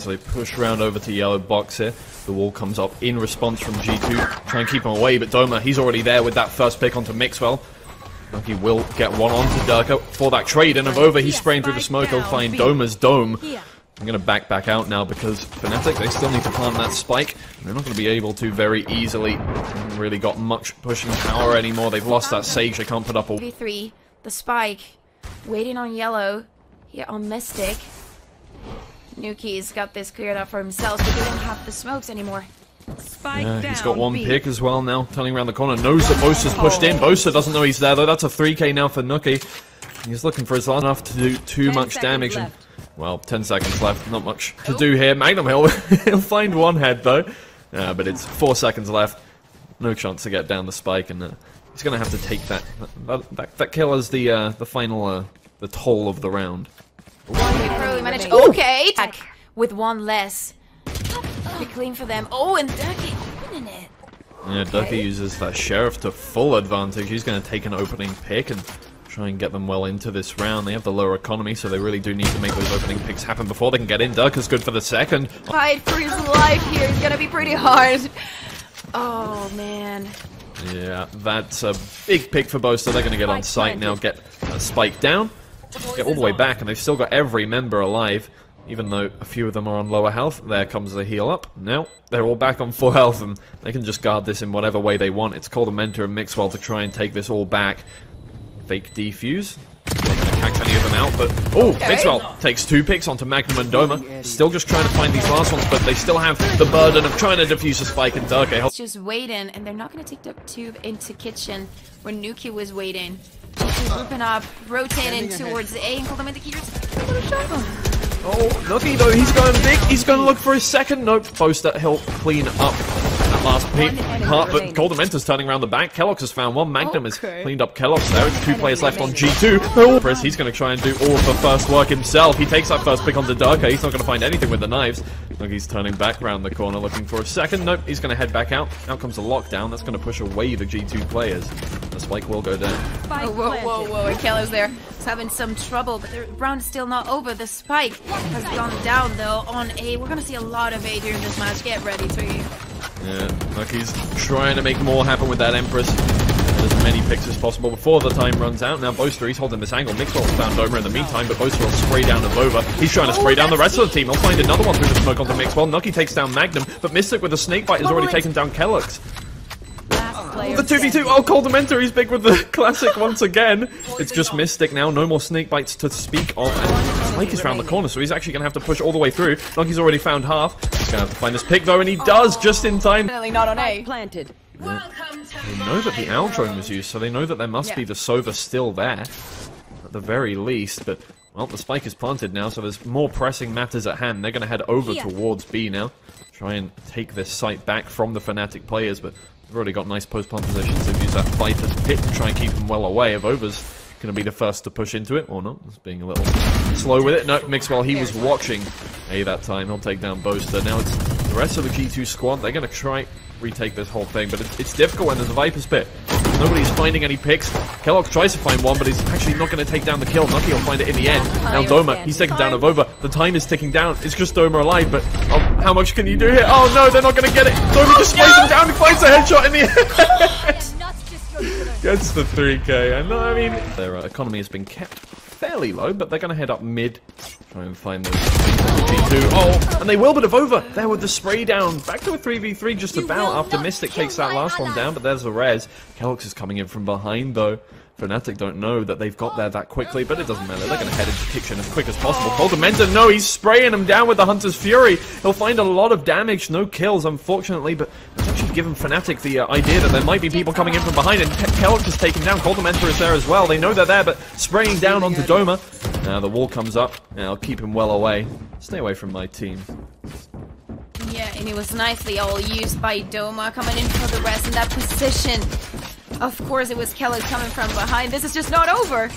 so they push round over to yellow box here. The wall comes up in response from G2. Try and keep him away, but Doma, he's already there with that first pick onto Mixwell. Nuki will get one onto Derke for that trade, and AvovA, he's spraying through the smoke. He'll find Doma's dome. I'm going to back out now because Fnatic, they still need to plant that spike. They're not going to be able to very easily. They haven't really got much pushing power anymore. They've lost that Sage. They can't put up all. 3v3, the spike, waiting on yellow, here on Mystic. Nuki's got this cleared up for himself, but they don't have the smokes anymore. Spike down, he's got one pick as well now, turning around the corner. Knows that Boaster's pushed in. Boaster doesn't know he's there, though. That's a 3k now for Nuki. He's looking for his last enough to do too much damage. And, well, 10 seconds left. Not much to do here. Magnum, he'll find one head, though. But it's 4 seconds left. No chance to get down the spike, and he's going to have to take that. That kill is the final the toll of the round. Okay, with one less. Be clean for them. Oh, and Derke opening it. Yeah, Derke uses that Sheriff to full advantage. He's going to take an opening pick and try and get them well into this round. They have the lower economy, so they really do need to make those opening picks happen before they can get in. Derke's good for the second. Fight for his life here. It's going to be pretty hard. Oh, man. Yeah, that's a big pick for Boaster. They're going to get on site now, get Spike down. Get all the way back, and they've still got every member alive, even though a few of them are on lower health. There comes the heal up. Now they're all back on full health, and they can just guard this in whatever way they want. It's Koldamenta and Mixwell to try and take this all back. Fake defuse. Not going to catch any of them out, but... Oh, Mixwell takes 2 picks onto Magnum and Doma. Still just trying to find these last ones, but they still have the burden of trying to defuse the spike and Derke. It's just waiting, and they're not going to take the tube into kitchen where Nuki was waiting. She's looping up, rotating towards A, and Koldamenta keeps a little shot on. Oh, Nuki though, he's going big. He's going to look for his second. Nope, Boaster, he'll clean up that last pick. But Koldamenta's turning around the back. Keloqz has found one. Magnum has cleaned up Keloqz there. It's 2 players left on G2. Chris, he's going to try and do all of the first work himself. He takes that first pick on the Derke. He's not going to find anything with the knives. Nuki's turning back around the corner looking for a second. Nope, he's going to head back out. Out comes the lockdown. That's going to push away the G2 players. The spike will go down. Oh, whoa, Keloqz there. He's having some trouble, but the round is still not over. The spike has gone down, though, on A. We're going to see a lot of A during this match. Get ready, Twiggy. Yeah, Nuki's trying to make more happen with that Empress. As many picks as possible before the time runs out. Now Boaster, he's holding this angle. Mixwell's found Doma in the meantime, but Boaster will spray down AvovA. He's trying to spray down the rest of the team. He'll find another one through the smoke onto Mixwell. Nuki takes down Magnum, but Mystic with a snake bite has already taken down Keloqz. The 2v2, oh, Koldamenta, he's big with the classic once again. It's just Mystic now, no more snake bites to speak of. And Spike is round the corner, so he's actually going to have to push all the way through. Nuki's already found half. He's going to have to find this pick, though, and he does just in time. Definitely not on A. Planted. Yeah. They know that the Aldrone was used, so they know that there must be the Sova still there. At the very least, but, well, the spike is planted now, so there's more pressing matters at hand. They're going to head over towards B now. Try and take this site back from the Fnatic players, but they've already got nice post-plant positions. They've used that fighter's pit to try and keep them well away. AvovA's going to be the first to push into it, or not. It's being a little slow with it. No, Mixwell, he was watching A that time. He'll take down Boaster. Now it's the rest of the G2 squad. They're going to try retake this whole thing, but it's difficult when there's a Viper's pit. Nobody's finding any picks. Keloqz tries to find one, but he's actually not going to take down the kill. Nuki will find it in the end. Now Doma, he's taken down AvovA. The time is ticking down. It's just Doma alive, but how much can you do here? Oh no, they're not going to get it. Doma just lays him down and finds a headshot in the end. Gets the 3k. I know, I mean, their economy has been kept fairly low, but they're going to head up mid. Try and find the G2. Oh, and they will, but AvovA there with the spray down. Back to a 3v3 just about after Mystic takes that last one down, but there's a res. Keloqz is coming in from behind, though. Fnatic don't know that they've got there that quickly, but it doesn't matter. They're going to head into kitchen as quick as possible. Koldamenta, no, he's spraying him down with the Hunter's Fury. He'll find a lot of damage. No kills, unfortunately, but it's actually given Fnatic the idea that there might be people coming in from behind, and Keloqz is taken down. Koldamenta is there as well. They know they're there, but spraying down onto Doma. Now the wall comes up, and I'll keep him well away. Stay away from my team. Yeah, and it was nicely all used by Doma, coming in for the rest in that position. Of course, it was Keloqz coming from behind. This is just not over.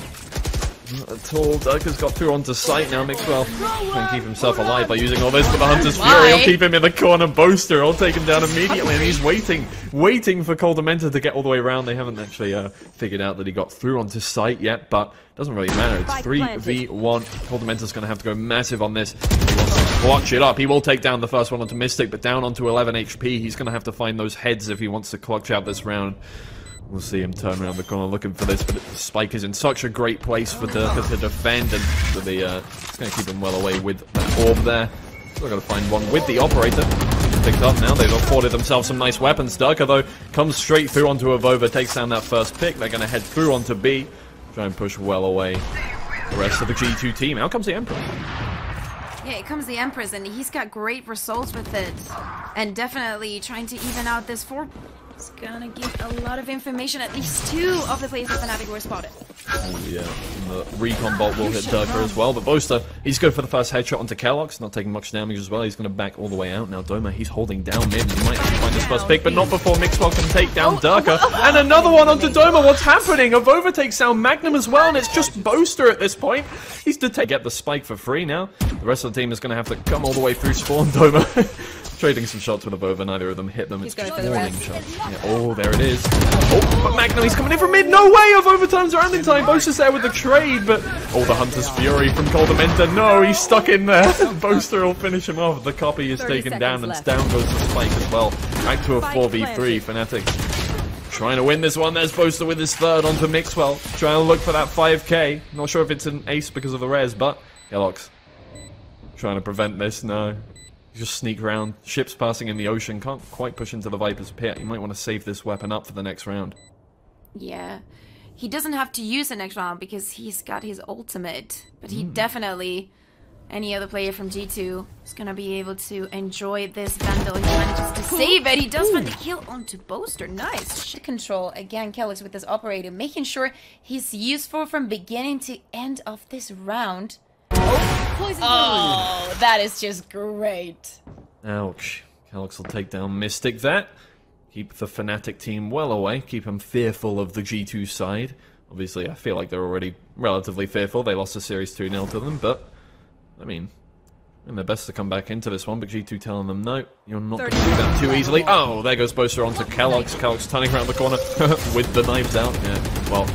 Not at all. Durker's got through onto site now. Mixwell can keep himself alive by using all this, but the Hunter's Fury will keep him in the corner. Boaster will take him down immediately, and he's waiting for Koldamenta to get all the way around. They haven't actually figured out that he got through onto site yet, but doesn't really matter. It's 3v1. Koldamenta's going to have to go massive on this. He wants to clutch it up. He will take down the first one onto Mystic, but down onto 11 HP. He's going to have to find those heads if he wants to clutch out this round. We'll see him turn around the corner looking for this, but the spike is in such a great place for Derke to defend, and for the, it's going to keep him well away with that orb there. Still got to find one with the operator. Picked up now. They've afforded themselves some nice weapons. Derke, though, comes straight through onto AvovA, takes down that first pick. They're going to head through onto B, try and push well away the rest of the G2 team. Out comes the Emperor. Yeah, it comes the Empress, and he's got great results with it. And definitely trying to even out this 4. It's gonna give a lot of information. At least 2 of the players of Fnatic were spotted. Oh yeah, and the recon bolt will hit Derke as well. But Boaster, he's good for the first headshot onto Keloqz. Not taking much damage as well. He's gonna back all the way out now. Doma, he's holding down mid. He might find his first pick, but not before Mixwell can take down Derke. And another one onto Doma. What's happening? AvovA takes down Magnum as well, and it's just Boaster at this point. He's to get the spike for free now. The rest of the team is gonna have to come all the way through spawn. Doma trading some shots with AvovA. Neither of them hit them. It's just warning shots. Yeah, oh, there it is. Oh, but Magnum, he's coming in from mid. No way! AvovA turns around in time. Boaster's there with the trade, but... Oh, the Hunter's Fury from Koldamenta. No, he's stuck in there. Boaster will finish him off. The copy is taken down, and down goes the spike as well. Back to a 4v3. Fnatic trying to win this one. There's Boaster with his third onto Mixwell. Trying to look for that 5k. Not sure if it's an ace because of the res, but... Keloqz trying to prevent this. No. Just sneak around. Ships passing in the ocean. Can't quite push into the Viper's pit. You might want to save this weapon up for the next round. Yeah. He doesn't have to use the next round because he's got his ultimate. But he definitely, any other player from G2, is going to be able to enjoy this Vandal. He manages to save it. He does find the kill onto Boaster. Nice. Ship control. Again, Keloqz with this operator, making sure he's useful from beginning to end of this round. Oh, that is just great. Ouch. Keloqz will take down Mystic there. Keep the Fnatic team well away. Keep them fearful of the G2 side. Obviously, I feel like they're already relatively fearful. They lost the series 2-0 to them, but... I mean... And they're best to come back into this one, but G2 telling them, no, you're not going to do that too easily. Oh, there goes Boaster onto Keloqz. Keloqz turning around the corner with the knives out. Yeah, well...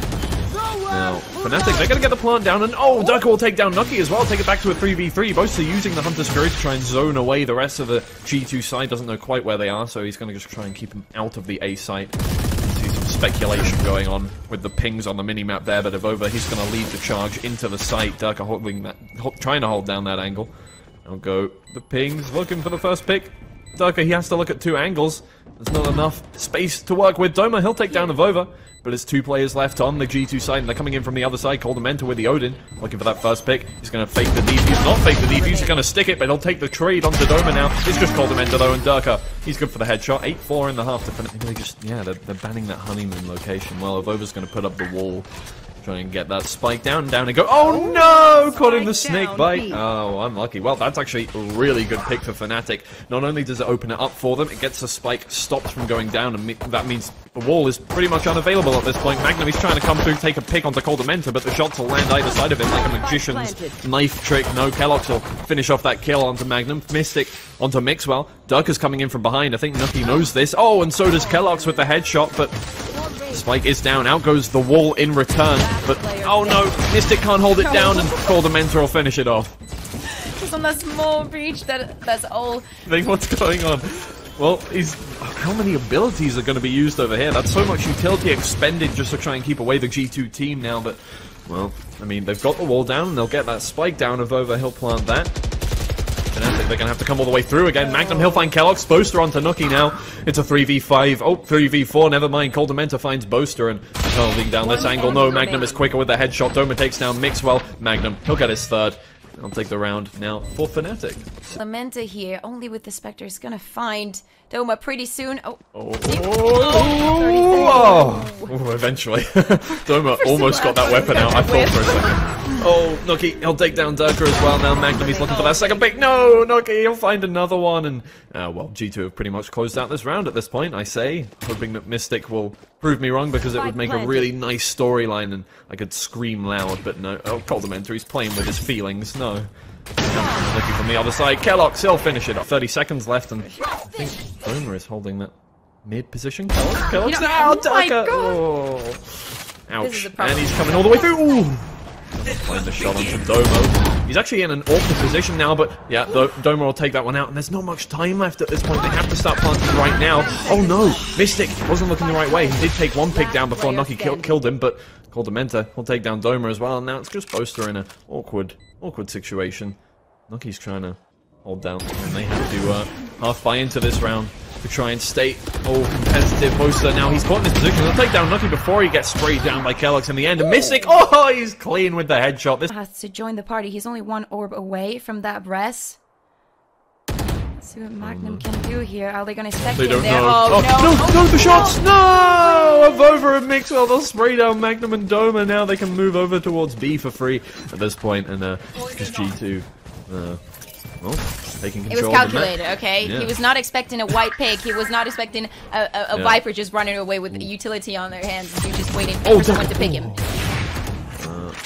Now, Fnatic, they're going to get the plant down, and oh, Derke will take down Nukkye as well, take it back to a 3v3. Boaster using the Hunter's Fury to try and zone away the rest of the G2 side, doesn't know quite where they are, so he's going to just try and keep them out of the A site. See some speculation going on with the pings on the minimap there, but AvovA, he's going to lead the charge into the site. Derke holding that, trying to hold down that angle. I'll go the pings, looking for the first pick. Derke, he has to look at 2 angles. There's not enough space to work with. Doma, he'll take down AvovA, but there's 2 players left on the G2 side, and they're coming in from the other side. Koldamenta with the Odin, looking for that first pick. He's going to fake the defuse. Not fake the defuse, he's going to stick it, but he'll take the trade onto Doma now. It's just Koldamenta, though, and Derke. He's good for the headshot. 8-4 in the half. They just, yeah, they're banning that honeymoon location. Well, AvovA's going to put up the wall, try and get that spike down, and go. Oh no! Caught in the snake bite. Oh, unlucky. Well, that's actually a really good pick for Fnatic. Not only does it open it up for them, it gets the spike stopped from going down, and that means the wall is pretty much unavailable at this point. Magnum, he's trying to come through, take a pick onto Koldamenta, but the shots will land either side of him like a magician's knife trick. No, Keloqz will finish off that kill onto Magnum. Mystic onto Mixwell. Derke is coming in from behind. I think Nuki knows this. Oh, and so does Keloqz with the headshot, but... The spike is down, out goes the wall in return, but oh no, Mystic can't hold it down, and Koldamenta will finish it off. Just on that small breach, that's all. I think what's going on? Well, how many abilities are going to be used over here? That's so much utility expended just to try and keep away the G2 team now, but, well, I mean, they've got the wall down, and they'll get that spike down. AvovA, he'll plant that. They're going to have to come all the way through again. Magnum, he'll find Keloqz. Boaster onto Nuki now. It's a 3v5. Oh, 3v4. Never mind. Koldamenta finds Boaster and holding down this angle. No, Magnum is quicker with the headshot. Doma takes down Mixwell. Magnum, he'll get his third. I'll take the round now for Fnatic. Koldamenta here, only with the Spectre, is going to find Doma pretty soon. Oh, eventually. Doma almost got that weapon out. I thought for a second. Oh, Nuki, he'll take down Derke as well now. Magnum, he's looking for that second pick. No, Nuki, he'll find another one. And, well, G2 have pretty much closed out this round at this point, I say. Hoping that Mystic will prove me wrong because it would make a really nice storyline and I could scream loud, but no. Oh, Koldamenta, he's playing with his feelings. No. Looking from the other side. Keloqz, he'll finish it up. 30 seconds left, and I think Doma is holding that mid position. Keloqz, now, Derke! Oh. Ouch. And he's coming all the way through. Ooh! Find the shot onto Doma. He's actually in an awkward position now, but yeah, Doma will take that one out, and there's not much time left at this point. They have to start planting right now. Oh no, Mystic wasn't looking the right way. He did take one pick down before Nukkye killed him, but Koldamenta will take down Doma as well, and now it's just Boaster in an awkward situation. Nukkye's trying to hold down, and they have to half buy into this round to try and stay all competitive. Boaster now, he's caught in his position. He'll take down Nukkye before he gets sprayed down by Keloqz in the end. And Mystic, oh, he's clean with the headshot. This has to join the party. He's only one orb away from that breast. Let's see what Magnum can do here. Are they going to stack in there? Oh, oh, no, the shots! No! AvovA and Mixwell, they'll spray down Magnum and Doma. Now they can move over towards B for free at this point. And just G2. Well, taking control. It was calculated, okay? Yeah. He was not expecting a white pig. He was not expecting a Viper just running away with utility on their hands. You're just waiting for someone to pick him.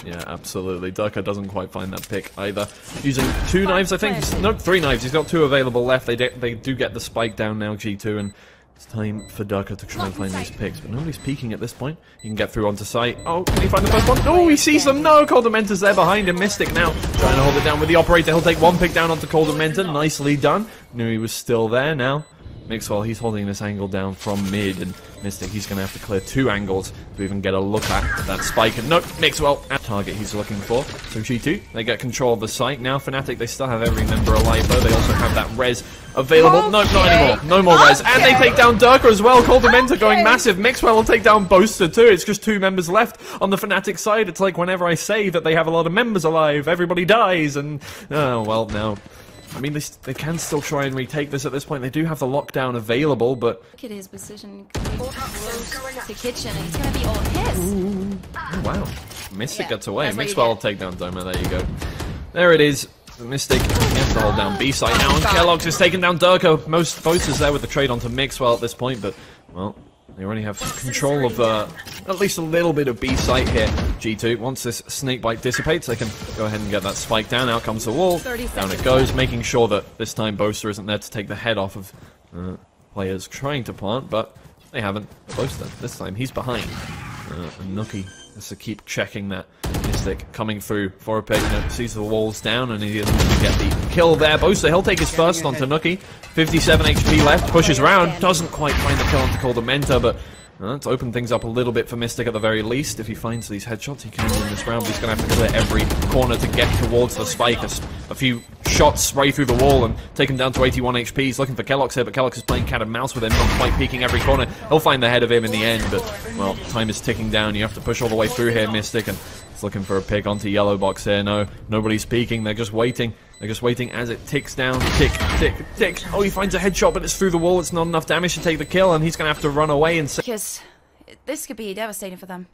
Yeah, absolutely. Derke doesn't quite find that pick either. Using two knives, I think. No, three knives. He's got two available left. They do get the spike down now, G2, and it's time for Derke to try and find these picks, but nobody's peeking at this point. He can get through onto site. Oh, can he find the first one? Oh, he sees them! No, Koldamenta's there behind him. Mystic now trying to hold it down with the operator. He'll take one pick down onto Koldamenta. Nicely done. Knew he was still there now. Mixwell, he's holding this angle down from mid, and Mystic, he's going to have to clear two angles to even get a look at that spike. And nope, Mixwell at target he's looking for. So G2, they get control of the site. Now Fnatic, they still have every member alive, though. They also have that res available. Okay. Nope, not anymore. No more res. And they take down Derke as well. Koldamenta going massive. Mixwell will take down Boaster too. It's just two members left on the Fnatic side. It's like whenever I say that they have a lot of members alive, everybody dies. And, oh, well, now. I mean, they can still try and retake this at this point. They do have the lockdown available, but... Look at his position. The kitchen, and it's going to be all his. Oh, wow. Mystic gets away. Mixwell will take down Doma. There you go. There it is. Mystic has to hold down B side now, and Keloqz is taking down Derke. Most Boaster's there with the trade onto Mixwell at this point, but, well... They already have control of at least a little bit of B-site here. G2, once this snakebite dissipates, they can go ahead and get that spike down. Out comes the wall, down it goes, making sure that this time Boaster isn't there to take the head off of players trying to plant, but they haven't. Boaster, this time, he's behind. And Nukkye has to keep checking that. Mystic coming through for a pick, sees the walls down, and he doesn't get the kill there. Boaster, he'll take his first onto Nukkye. 57 HP left, pushes around, doesn't quite find the kill onto Koldamenta, but that's opened things up a little bit for Mystic at the very least. If he finds these headshots, he can win this round, but he's going to have to clear every corner to get towards the spike. A few shots spray through the wall and take him down to 81 HP. He's looking for Keloqz here, but Keloqz is playing cat and mouse with him, not quite peeking every corner. He'll find the head of him in the end, but, well, time is ticking down. You have to push all the way through here, Mystic, and he's looking for a pick onto yellow box here. No, nobody's peeking. They're just waiting. They're just waiting as it ticks down. Tick, tick, tick. Oh, he finds a headshot, but it's through the wall. It's not enough damage to take the kill, and he's going to have to run away and... Because this could be devastating for them.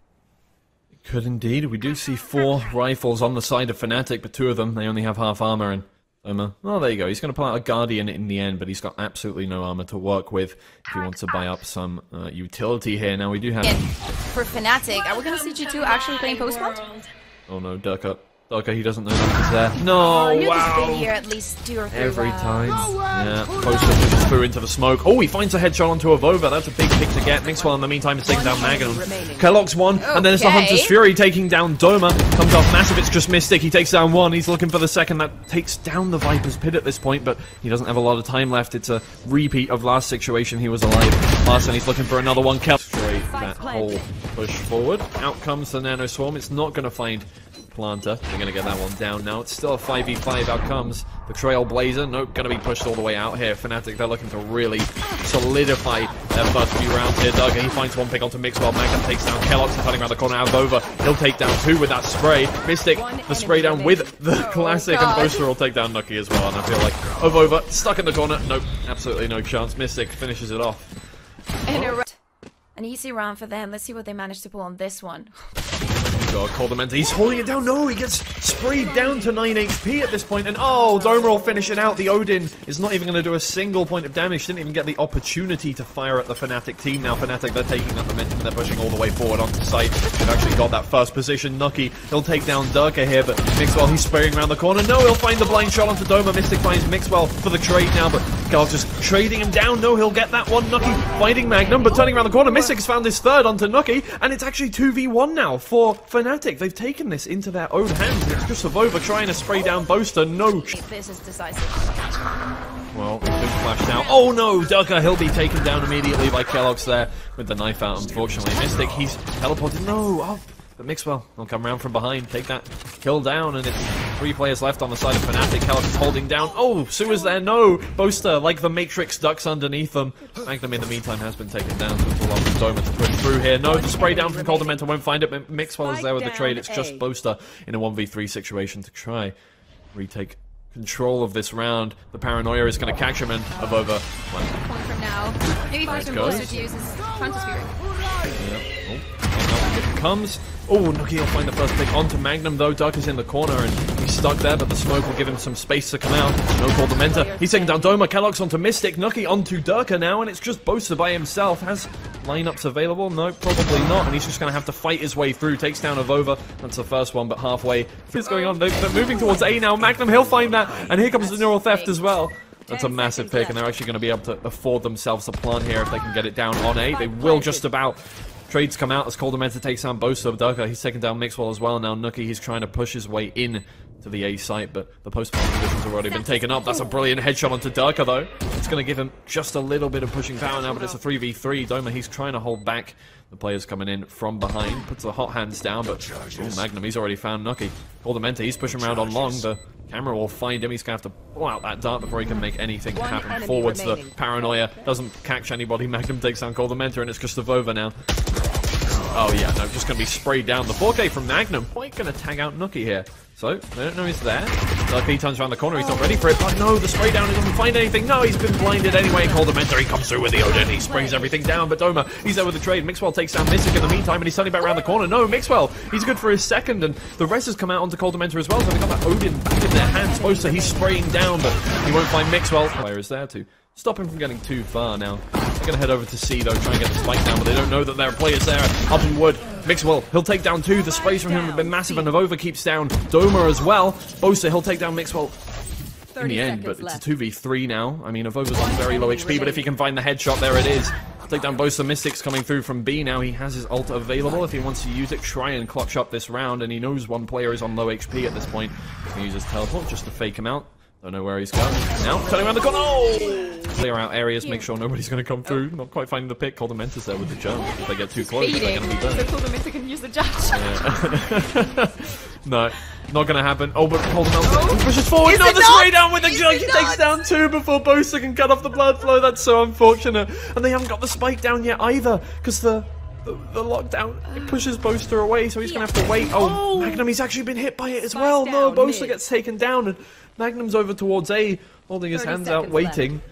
It could indeed. We do see four rifles on the side of Fnatic, but two of them, they only have half armor, and Doma, oh, there you go. He's going to pull out a Guardian in the end, but he's got absolutely no armor to work with if he wants to buy up some utility here. Now, we do have... For Fnatic, are we going to see G2 actually playing post-mod? Oh, no, Derke. Derke, he doesn't know he's there. No, wow. Been here at least two or three every time. Yeah, Boaster pushes through into the smoke. Oh, he finds a headshot onto AvovA. That's a big pick to get. Mixwell, in the meantime, is taking down Magnum. Keloqz one, and then it's the Hunter's Fury taking down Doma. Comes off massive. It's just Mystic. He takes down one. He's looking for the second. That takes down the Viper's Pit at this point, but he doesn't have a lot of time left. It's a repeat of last situation. He was alive last, and he's looking for another one. Straight that whole push forward. Out comes the Nano Swarm. It's not going to find... Planter. They're gonna get that one down now. It's still a 5v5. Out comes the Trailblazer. Nope, gonna be pushed all the way out here. Fnatic, they're looking to really solidify their first few rounds here. Derke, he finds one pick onto Mixwell. Magnum takes down Keloqz. He's running around the corner. AvovA, he'll take down two with that spray. Mystic, the spray down with the classic, and Boaster will take down Nukkye as well. And I feel like AvovA stuck in the corner. Nope, absolutely no chance. Mystic finishes it off. An easy round for them. Let's see what they manage to pull on this one. go, Koldamenta. He's holding it down. No, he gets sprayed down to 9 HP at this point. And oh, Doma will finish it out. The Odin is not even going to do a single point of damage. Didn't even get the opportunity to fire at the Fnatic team. Now Fnatic, they're taking that momentum. They're pushing all the way forward onto site. They've actually got that first position. Nukkye, he'll take down Derke here, but Mixwell, he's spraying around the corner. No, he'll find the blind shot onto Doma. Mystic finds Mixwell for the trade now, but Keloqz just trading him down. No, he'll get that one. Nukkye finding Magnum, but turning around the corner, Mystic's found his third onto Nukkye, and it's actually 2v1 now for Fnatic. They've taken this into their own hands. It's just AvovA trying to spray down Boaster. No. This is decisive. Well, he's been flashed out. Oh no, Derke, he'll be taken down immediately by Keloqz there with the knife out, unfortunately. Mystic, he's teleported. No, up. But Mixwell will come around from behind, take that kill down, and it's 3 players left on the side of Fnatic. Keloqz is holding down. Oh, Sue is there. No, Boaster, like the Matrix, ducks underneath them. Magnum, in the meantime, has been taken down, so it's allowed Doma to push through here. No, the spray down from Koldamenta won't find it, but Mixwell is there with the trade. It's just Boaster in a 1v3 situation to try retake control of this round. The paranoia is going to catch him, and AvovA. One for now. Maybe find some Boaster to use his counter spirit. It comes. Oh, Nuki will find the first pick onto Magnum though. Duck is in the corner and he's stuck there, but the smoke will give him some space to come out. No Koldamenta. He's taking down Doma. Keloqz onto Mystic. Nuki onto Derke now, and it's just Boaster by himself. Has lineups available? No, probably not. And he's just going to have to fight his way through. Takes down AvovA. That's the first one, but halfway. What's going on? They're moving towards A now. Magnum, he'll find that. And here comes the neural theft as well. That's a massive pick, and they're actually going to be able to afford themselves a plan here if they can get it down on A. They will just about. Trades come out as Koldamenta takes down Boaster. Derke, he's taken down Mixwell as well. Now Nuki, he's trying to push his way in to the A site, but the post-plant position's already been taken up. That's a brilliant headshot onto Derke, though. It's going to give him just a little bit of pushing power now, but it's a 3v3. Doma, he's trying to hold back. The players coming in from behind. Puts the hot hands down, but ooh, Magnum, he's already found Nuki. Koldamenta, he's pushing around on long. The camera will find him. He's going to have to pull out that dart before he can make anything happen. Forwards, the paranoia doesn't catch anybody. Magnum takes down Koldamenta, and it's just AvovA now. Oh yeah, no, just going to be sprayed down. The 4K from Magnum. Quite going to tag out Nuki here. So, they don't know he's there. He turns around the corner, he's not ready for it. But no, the spray down, he doesn't find anything. No, he's been blinded anyway. Koldamenta, he comes through with the Odin, he sprays everything down. But Doma, he's there with the trade. Mixwell takes down Mystic in the meantime, and he's turning back around the corner. No, Mixwell, he's good for his second, and the rest has come out onto Koldamenta as well. So they've got that Odin back in their hands. Boaster, he's spraying down, but he won't find Mixwell. Player is there to stop him from getting too far now. They're going to head over to C, though, try and get the spike down, but they don't know that there are players there. Up in wood. Mixwell, he'll take down 2. The space from him has been massive, and AvovA keeps down Doma as well. Boaster, he'll take down Mixwell in the end, but it's a 2v3 now. I mean, Avova's on very low HP, but if he can find the headshot, there it is. Take down Boaster. Mystic's coming through from B now. He has his ult available. If he wants to use it, try and clutch up this round, and he knows one player is on low HP at this point. He's going to use his teleport just to fake him out. Don't know where he's going. Now, turning around the corner. Oh! Clear out areas, make sure nobody's going to come through. Not quite finding the pick. Koldamenta's there with the jump. If they get too close, they're going to be done. So Koldamenta can use the jump shot. Yeah. No, not going to happen. Oh, but Koldamenta pushes forward. Is no, the spray down with the jump. He takes down 2 before Boaster can cut off the blood flow. That's so unfortunate. And they haven't got the spike down yet either, because the lockdown, it pushes Boaster away, so he's going to have to wait. Oh, Magnum, he's actually been hit by it as well. No, Boaster gets taken down, and Magnum's over towards A, holding his hands out, waiting.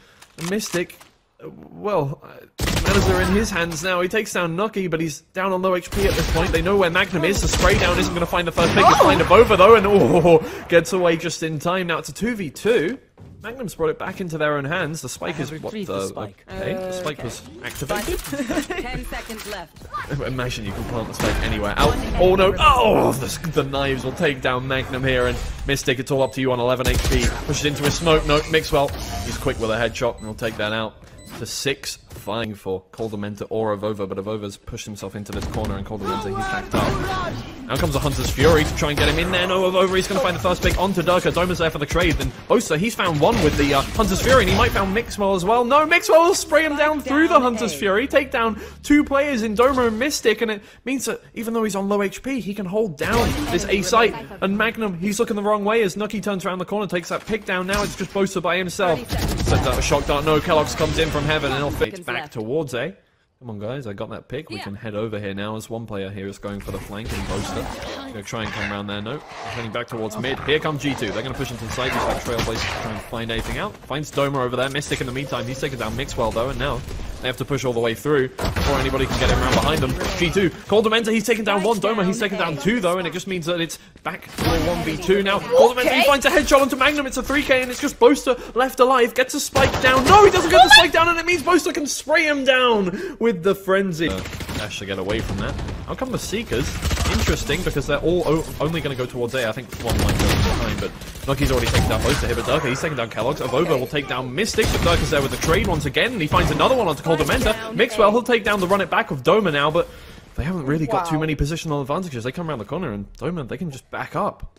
Mystic, well, matters are in his hands now. He takes down Nuki, but he's down on low HP at this point. They know where Magnum is. The spray down isn't going to find the first pick. He'll find AvovA, though, and gets away just in time. Now it's a 2v2. Magnum's brought it back into their own hands. The spike is what? The spike. Okay. The spike was activated. 10 seconds left. Imagine you can plant the spike anywhere. Out. Oh no! Oh, the knives will take down Magnum here, and Mystic, it's all up to you on 11 HP. Pushes into a smoke. No, Mixwell. He's quick with a headshot, and he'll take that out. To 6, flying for Koldamenta or AvovA, but AvovA's pushed himself into this corner, and Koldamenta, he's backed up. Now comes a Hunter's Fury to try and get him in there. No, AvovA, he's going to find the first pick onto Derke. Doma's there for the trade. Then Boaster, he's found one with the Hunter's Fury, and he might found Mixwell as well. No, Mixwell will spray him down through the Hunter's Fury, take down 2 players in Doma and Mystic, and it means that even though he's on low HP, he can hold down this A site. And Magnum, he's looking the wrong way as Nuki turns around the corner, takes that pick down. Now it's just Boaster by himself. Sends out a shock dart. No, Keloqz comes in from heaven, and he'll fade back towards A. Come on, guys, I got that pick. We can head over here now, as one player here is going for the flank, and Boaster gonna try and come around there. No, heading back towards mid. Here come G2. They're gonna push into the side. He's like Trailblazer to try and find anything out. Finds Doma over there. Mystic in the meantime, he's taken down Mixwell though, and now They have to push all the way through before anybody can get him around behind them. G2, Koldamenta, he's taken down one. Doma, he's taken down two, though, and it just means that it's back to a 1v2 now. Koldamenta, he finds a headshot onto Magnum. It's a 3K, and it's just Boaster left alive. Gets a spike down. No, he doesn't get the spike down, and it means Boaster can spray him down with the frenzy. Dash to get away from that. I'll come the Seekers. Interesting, because they're all only going to go towards A. I think one might go behind, but Nuki's already taken down Boaster here, but Derke, he's taken down Keloqz. AvovA will take down Mystic, but Derke's there with the trade once again, and he finds another one onto Koldamenta. Mixwell, he'll take down the run it back of Doma now, but they haven't really got too many positional advantages. They come around the corner, and Doma, they can just back up.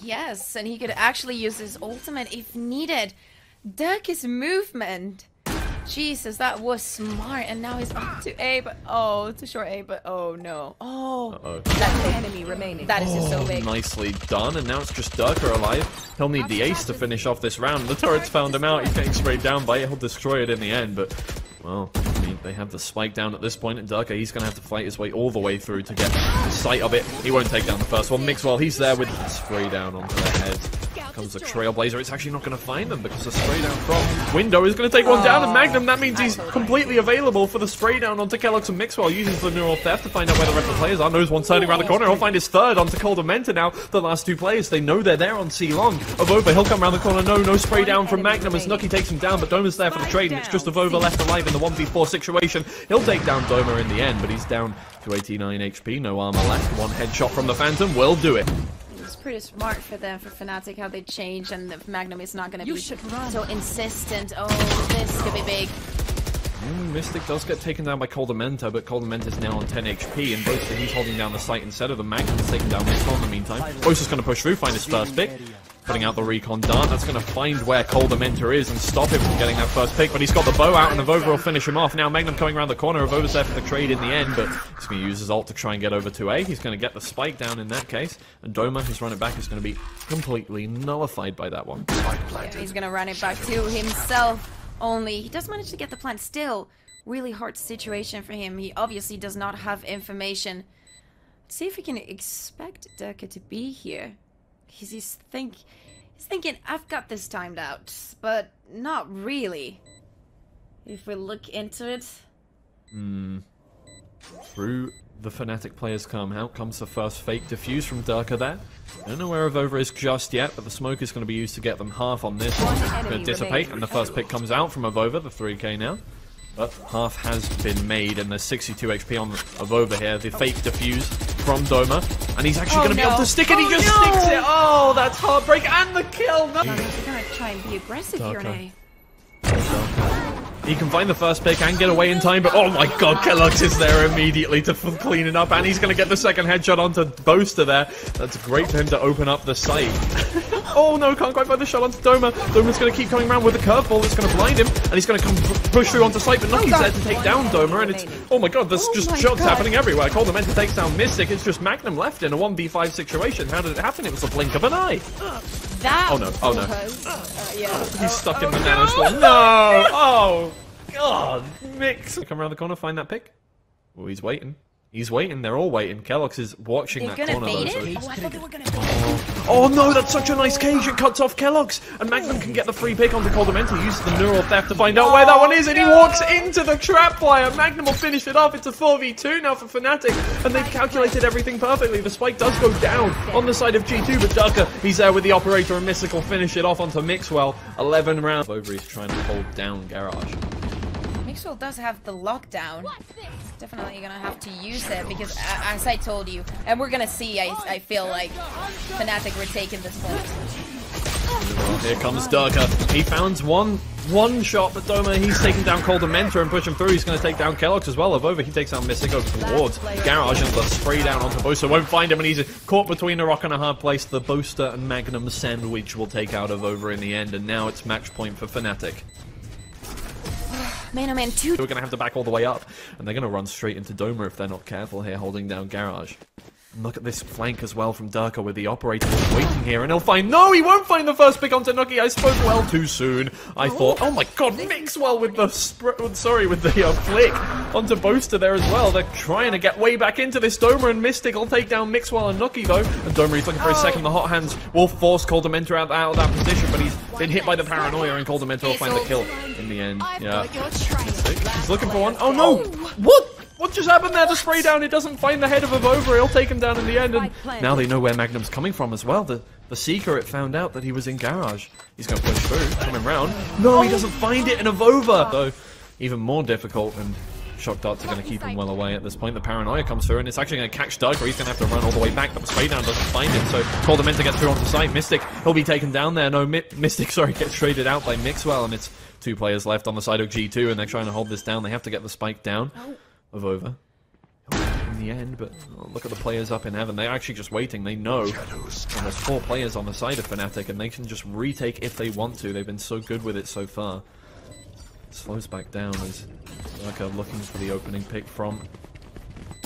Yes, and he could actually use his ultimate if needed. Derke's movement. Jesus, that was smart, and now he's up to A, but oh, it's a short A, but oh no. Oh, that's an enemy remaining. That is just so big. Nicely done, and now it's just Derke alive. He'll need the ace to finish off this round. The turret's found him out, he's getting sprayed down by it, he'll destroy it in the end, but, well, I mean, they have the spike down at this point, and Derke, he's gonna have to fight his way all the way through to get sight of it. He won't take down the first one. Mixwell, he's there with the spray down onto their head. Comes the Trailblazer. It's actually not going to find them because the spray down from Window is going to take one down, and Magnum, that means he's completely available for the spray down onto Keloqz and Mixwell, uses the neural theft to find out where the rest of the players are. Knows one turning around the corner. He'll find his third onto Koldamenta now. The last two players, they know they're there on C-Long. AvovA, he'll come around the corner. No spray down from Magnum as Nukkye takes him down, but Doma's there for the trade, and it's just AvovA left alive in the 1v4 situation. He'll take down Doma in the end, but he's down to 89 HP. No armor left. One headshot from the Phantom will do it. Pretty smart for them, for Fnatic, how they change, and if Magnum is not going to be so insistent. Oh, this could be big. Mystic does get taken down by Koldamenta, but Koldamenta is now on 10 HP, and Boaster, he's holding down the site instead of the Magnum's taken down Mixwell in the meantime. Boaster's going to push through, find his first pick. Putting out the recon dart, that's going to find where Koldamenta is and stop him from getting that first pick, but he's got the bow out, and AvovA will finish him off. Now Magnum coming around the corner, AvovA's there for the trade in the end, but he's going to use his ult to try and get over to A. He's going to get the spike down in that case, and Doma, his run it back is going to be completely nullified by that one. Yeah, he's going to run it back to himself, only he does manage to get the plant still. Really hard situation for him, he obviously does not have information. Let's see if we can expect Derke to be here. He's thinking, I've got this timed out, but not really. If we look into it. Through the Fnatic players come out, comes the first fake defuse from Derke there. I don't know where AvovA is just yet, but the smoke is going to be used to get them half on this one. It's going to dissipate, and the first pick comes out from AvovA, the 3K now. But half has been made, and there's 62 HP on AvovA here. The fake defuse from Doma, and he's actually going to be able to stick it. He just sticks it. Oh, that's heartbreak, and the kill. No, he's going to try and be aggressive here now. He can find the first pick and get away in time, but oh my god, Keloqz is there immediately to clean it up, and he's going to get the second headshot onto Boaster there. That's great for him to open up the site. Oh no, can't quite find the shot onto Doma. Doma's going to keep coming around with a curveball that's going to blind him, and he's going to come push through onto site, but Nuki's there to take down Doma, and it's... Oh my god, there's just shots happening everywhere. Koldamenta takes down Mystic, it's just Magnum left in a 1v5 situation. How did it happen? It was a blink of an eye. That oh no. He's stuck in the nano spawn. No! Oh! God, Mix! Come around the corner, find that pick. Oh, he's waiting. He's waiting, they're all waiting. Keloqz is watching that corner though. Oh no, that's such a nice cage, it cuts off Keloqz! And Magnum can get the free pick onto Koldamenta, uses the neural theft to find out where that one is, and he walks into the trap wire! Magnum will finish it off, it's a 4v2 now for Fnatic, and they've calculated everything perfectly. The spike does go down on the side of G2, but Derke, he's there with the operator, and Mystic will finish it off onto Mixwell. 11 rounds. AvovA is trying to hold down Garage. Mixwell does have the lockdown. Definitely gonna have to use it because, as I told you, and we're gonna see, I feel like Fnatic were taking this point. Here comes Derke. He found one shot, but Doma, he's taking down Koldamenta and pushing through. He's going to take down Keloqz as well. AvovA, he takes down Mystic over towards Garage, and the spray down onto Boaster won't find him, and he's caught between a rock and a hard place. The Boaster and Magnum sandwich will take out AvovA in the end, and now it's match point for Fnatic. Man, oh man, two. We're going to have to back all the way up, and they're going to run straight into Doma if they're not careful here, holding down Garage. And look at this flank as well from Derke with the operator waiting here, and he'll find... No, he won't find the first pick onto Nukkye. I spoke well too soon. I thought, oh my god, Mixwell with the... flick onto Boaster there as well. They're trying to get way back into this. Doma and Mystic will take down Mixwell and Nukkye, though. And Doma, he's looking for his second. The hot hands will force Koldamenta out of that position, but he's Been hit by the paranoia and Koldamenta will find the kill in the end. Yeah. He's looking for one. Oh no! What? What just happened there? The spray down, it doesn't find the head of AvovA. He'll take him down in the end. And now they know where Magnum's coming from as well. The Seeker, it found out that he was in Garage. He's going to push through, coming round. No, he doesn't find it in AvovA. Though, even more difficult, and shock darts are going to keep him well away at this point. The paranoia comes through, and it's actually going to catch Derke. He's going to have to run all the way back. But the spray down doesn't find him, so Koldamenta gets through onto site. Mystic, he'll be taken down there. No, Mystic, sorry, gets traded out by Mixwell, and it's two players left on the side of G2, and they're trying to hold this down. They have to get the spike down. AvovA in the end, but look at the players up in heaven. They're actually just waiting. They know there's four players on the side of Fnatic, and they can just retake if they want to. They've been so good with it so far. It slows back down as Derke looking for the opening pick from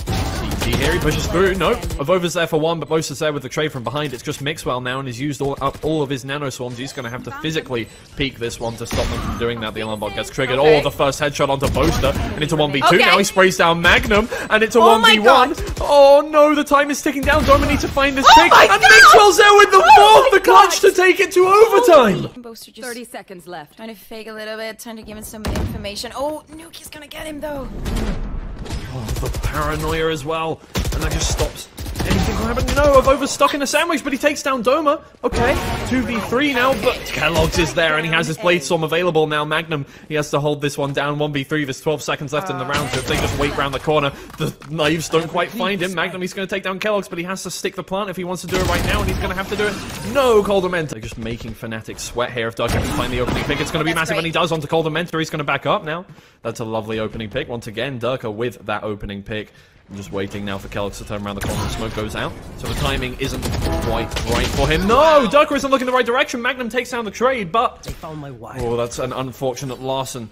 CT here. He pushes through. Nope. AvovA's there for one, but Boaster's there with the trade from behind. It's just Mixwell now, and he's used up all of his nano swarms. He's going to have to physically peek this one to stop them from doing that. The alarm bot gets triggered. Okay. Oh, the first headshot onto Boaster, and it's a 1v2. Okay. Now he sprays down Magnum, and it's a 1v1. Oh no, the time is ticking down. Doma needs to find his pick, and Mixwell's there with the fourth, the clutch to take it to overtime. Boaster just 30 seconds left. Trying to fake a little bit, trying to give him some information. Oh, Nuki's going to get him though. Oh, the paranoia as well, and that just stops anything from happening. No, AvovA's stuck in a sandwich, but he takes down Doma. Okay, 2v3 now, but Keloqz is there, and he has his blade storm available now. Magnum, he has to hold this one down. 1v3, there's 12 seconds left in the round, so if they just wait round the corner, the knives don't quite find him. Magnum, he's going to take down Keloqz, but he has to stick the plant if he wants to do it right now, and he's going to have to do it. No, Koldamenta. They're just making Fnatic sweat here. If Derke can find the opening pick, it's going to be massive, and he does onto Koldamenta. He's going to back up now. That's a lovely opening pick. Once again, Derke with that opening pick. I'm just waiting now for Keloqz to turn around the corner. The smoke goes out, so the timing isn't quite right for him. No! Derke isn't looking the right direction. Magnum takes down the trade, but... They found my wife. Oh, that's an unfortunate loss, and...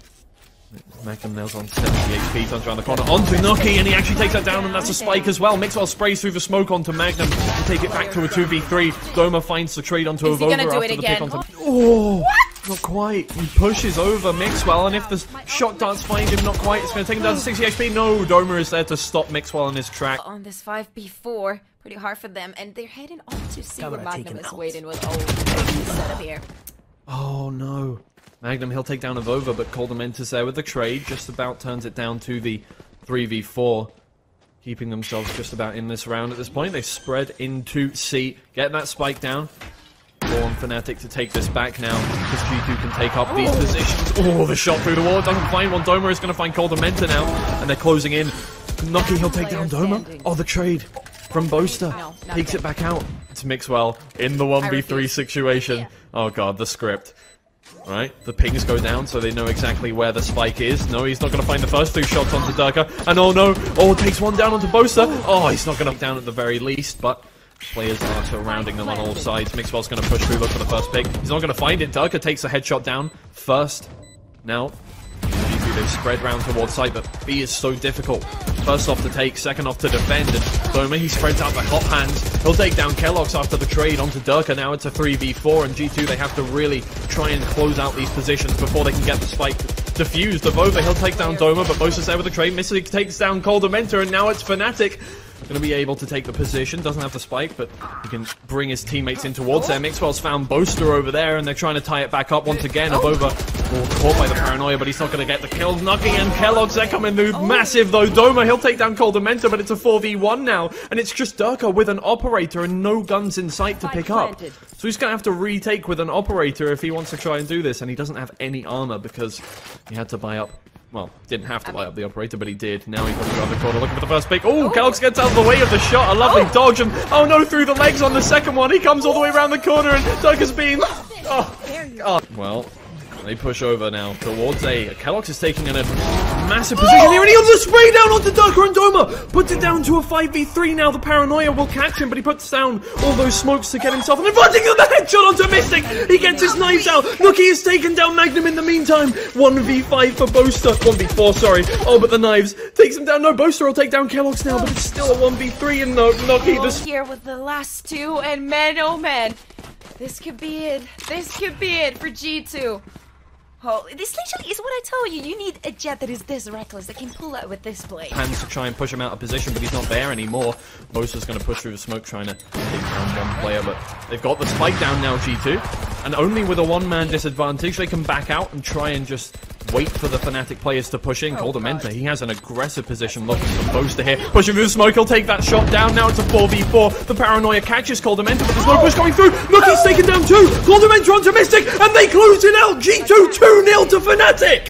Magnum nails on 70 HP, turns around the corner onto Nukkye, and he actually takes that down, and that's a spike as well. Mixwell sprays through the smoke onto Magnum to take it back to a 2v3. Doma finds the trade onto AvovA after the pick onto... Oh! What? Not quite. He pushes over Mixwell, and if the shot darts find him, not quite. It's going to take him down to 60 HP. No, Doma is there to stop Mixwell in his track. On this 5v4, pretty hard for them, and they're heading off to see what Magnum is waiting with. Oh, set up here. Oh no, Magnum. He'll take down AvovA, but Koldamenta's there with the trade. Just about turns it down to the 3v4. Keeping themselves just about in this round at this point. They spread into C, get that spike down. On Fnatic to take this back now, because G2 can take up these positions. Oh, the shot through the wall, it doesn't find one. Doma is going to find Koldamenta now, and they're closing in. Nukkye, he'll take down Doma. Oh, the trade from Boaster. Takes it back out. It's Mixwell in the 1v3 situation. Oh god, the script. All right, the pings go down, so they know exactly where the spike is. No, he's not going to find the first two shots onto Derke. And oh no, oh, takes one down onto Boaster. Oh, he's not going to down at the very least, but... Players are surrounding them on all sides. Mixwell's going to push through, look for the first pick. He's not going to find it. Derke takes a headshot down first. Now, G2, they've spread round towards site, but B is so difficult. First off to take, second off to defend. And Doma, he spreads out the hot hands. He'll take down Keloqz after the trade onto Derke. Now it's a 3v4, and G2, they have to really try and close out these positions before they can get the spike defused. AvovA, he'll take down Doma, but Boaster's there with the trade. Mystic takes down Koldamenta, and now it's Fnatic. Going to be able to take the position, doesn't have the spike, but he can bring his teammates in towards there. Mixwell's found Boaster over there, and they're trying to tie it back up once again. AvovA caught by the paranoia, but he's not going to get the kill. Nukkye and Keloqz, they're coming through massive though. Doma, he'll take down Koldamenta, but it's a 4v1 now, and it's just Derke with an operator and no guns in sight to pick up. So he's going to have to retake with an operator if he wants to try and do this, and he doesn't have any armor because he had to buy up. Well, didn't have to light up the operator, but he did. Now he's on the other corner looking for the first pick. Ooh, Keloqz gets out of the way of the shot. A lovely dodge. And, oh no, through the legs on the second one. He comes all the way around the corner, and Derke's being... Oh, well, they push over now towards A. Keloqz is taking a massive position here, and he on the spray down onto Derke, and Doma puts it down to a 5v3 now. The paranoia will catch him, but he puts down all those smokes to get himself an advantage of the headshot onto Mystic. He gets his knives out. Nukkye has taken down Magnum in the meantime. 1v5 for Boaster. 1v4, sorry. Oh, but the knives takes him down. No, Boaster will take down Keloqz now, but it's still a 1v3, and no, Nukkye here with the last two, and man, oh man, this could be it. This could be it for G2. Oh, this literally is what I told you. You need a jet that is this reckless, that can pull out with this blade. Hands to try and push him out of position, but he's not there anymore. Boaster's going to push through the smoke, trying to take down one player, but they've got the spike down now, G2. And only with a one-man disadvantage, they can back out and try and just wait for the Fnatic players to push in. Koldamenta, he has an aggressive position looking for Boaster here. Pushing through the smoke, he'll take that shot down. Now it's a 4v4. The Paranoia catches Koldamenta, but there's no push going through. Nukki's taken down two. Koldamenta onto Mystic, and they close it out. G2 2-0 to Fnatic!